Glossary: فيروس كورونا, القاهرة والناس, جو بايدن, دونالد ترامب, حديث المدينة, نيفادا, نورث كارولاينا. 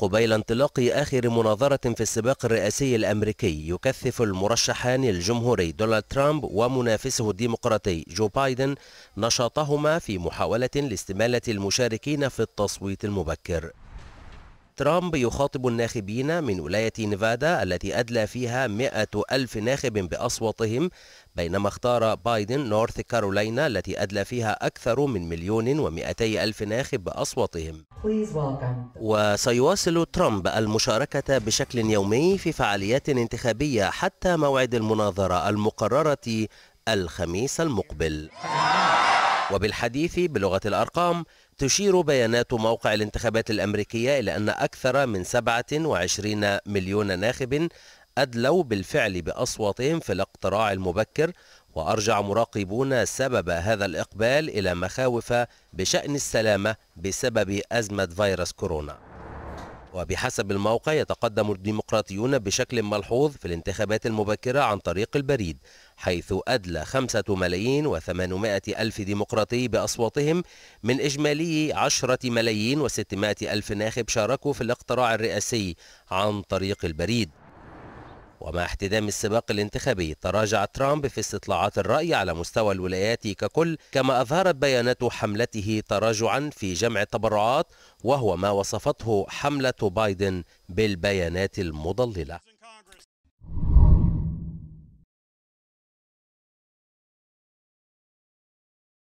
قبيل انطلاق آخر مناظرة في السباق الرئاسي الأمريكي يكثف المرشحان الجمهوري دونالد ترامب ومنافسه الديمقراطي جو بايدن نشاطهما في محاولة لاستمالة المشاركين في التصويت المبكر. ترامب يخاطب الناخبين من ولاية نيفادا التي أدلى فيها 100,000 ناخب بأصواتهم، بينما اختار بايدن نورث كارولاينا التي أدلى فيها أكثر من 1,200,000 ناخب بأصواتهم. وسيواصل ترامب المشاركة بشكل يومي في فعاليات انتخابية حتى موعد المناظرة المقررة الخميس المقبل. وبالحديث بلغة الأرقام، تشير بيانات موقع الانتخابات الأمريكية إلى أن أكثر من 27 مليون ناخب أدلوا بالفعل بأصواتهم في الاقتراع المبكر، وأرجع مراقبون سبب هذا الإقبال إلى مخاوف بشأن السلامة بسبب أزمة فيروس كورونا. وبحسب الموقع، يتقدم الديمقراطيون بشكل ملحوظ في الانتخابات المبكرة عن طريق البريد، حيث أدلى 5,800,000 ديمقراطي بأصواتهم من إجمالي 10,600,000 ناخب شاركوا في الاقتراع الرئاسي عن طريق البريد. ومع احتدام السباق الانتخابي، تراجع ترامب في استطلاعات الرأي على مستوى الولايات ككل، كما أظهرت بيانات حملته تراجعا في جمع التبرعات، وهو ما وصفته حملة بايدن بالبيانات المضللة.